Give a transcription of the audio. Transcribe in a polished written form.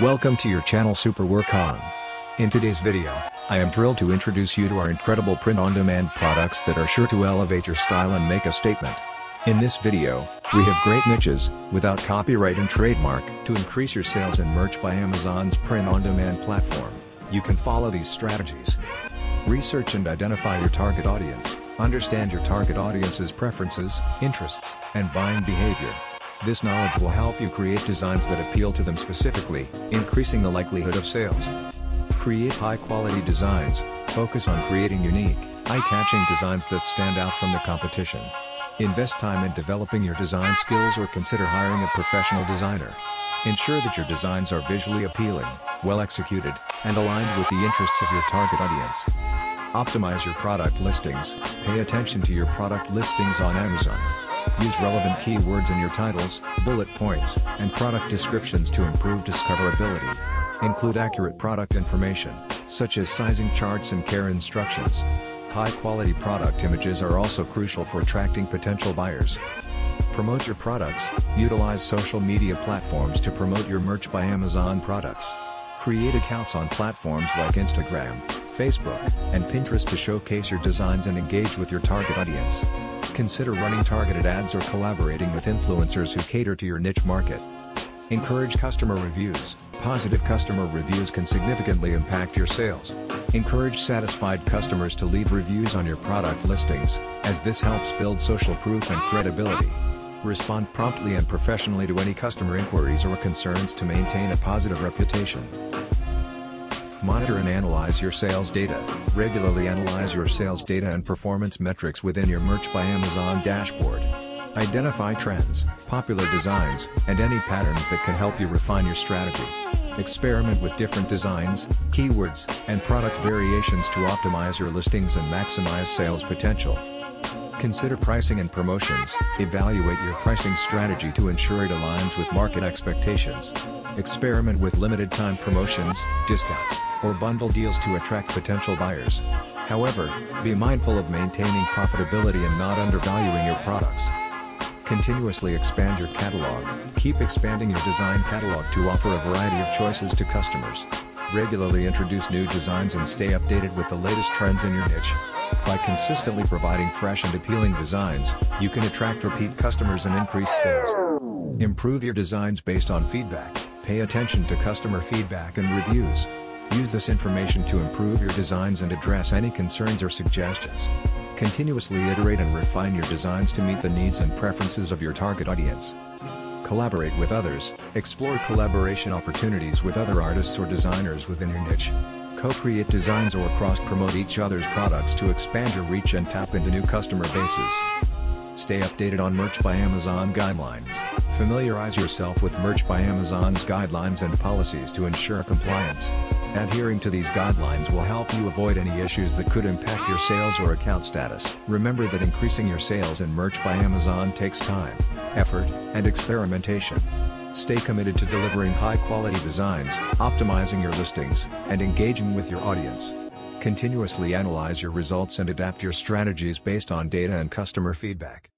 Welcome to your channel SuperWorkOn. In today's video, I am thrilled to introduce you to our incredible print-on-demand products that are sure to elevate your style and make a statement. In this video, we have great niches, without copyright and trademark, to increase your sales in Merch by Amazon's print-on-demand platform. You can follow these strategies. Research and identify your target audience. Understand your target audience's preferences, interests, and buying behavior. This knowledge will help you create designs that appeal to them specifically, increasing the likelihood of sales. Create high-quality designs. Focus on creating unique, eye-catching designs that stand out from the competition. Invest time in developing your design skills or consider hiring a professional designer. Ensure that your designs are visually appealing, well-executed, and aligned with the interests of your target audience. Optimize your product listings. Pay attention to your product listings on Amazon. Use relevant keywords in your titles, bullet points, and product descriptions to improve discoverability. Include accurate product information, such as sizing charts and care instructions. High-quality product images are also crucial for attracting potential buyers. Promote your products. Utilize social media platforms to promote your Merch by Amazon products. Create accounts on platforms like Instagram, Facebook, and Pinterest to showcase your designs and engage with your target audience. Consider running targeted ads or collaborating with influencers who cater to your niche market. Encourage customer reviews. Positive customer reviews can significantly impact your sales. Encourage satisfied customers to leave reviews on your product listings, as this helps build social proof and credibility. Respond promptly and professionally to any customer inquiries or concerns to maintain a positive reputation. Monitor and analyze your sales data. Regularly analyze your sales data and performance metrics within your Merch by Amazon dashboard. Identify trends, popular designs, and any patterns that can help you refine your strategy. Experiment with different designs, keywords, and product variations to optimize your listings and maximize sales potential. Consider pricing and promotions. Evaluate your pricing strategy to ensure it aligns with market expectations. Experiment with limited time promotions, discounts, or bundle deals to attract potential buyers. However, be mindful of maintaining profitability and not undervaluing your products. Continuously expand your catalog. Keep expanding your design catalog to offer a variety of choices to customers. Regularly introduce new designs and stay updated with the latest trends in your niche. By consistently providing fresh and appealing designs, you can attract repeat customers and increase sales. Improve your designs based on feedback. Pay attention to customer feedback and reviews. Use this information to improve your designs and address any concerns or suggestions. Continuously iterate and refine your designs to meet the needs and preferences of your target audience. Collaborate with others. Explore collaboration opportunities with other artists or designers within your niche. Co-create designs or cross-promote each other's products to expand your reach and tap into new customer bases. Stay updated on Merch by Amazon guidelines. Familiarize yourself with Merch by Amazon's guidelines and policies to ensure compliance. Adhering to these guidelines will help you avoid any issues that could impact your sales or account status. Remember that increasing your sales in Merch by Amazon takes time, effort, and experimentation. Stay committed to delivering high-quality designs, optimizing your listings, and engaging with your audience. Continuously analyze your results and adapt your strategies based on data and customer feedback.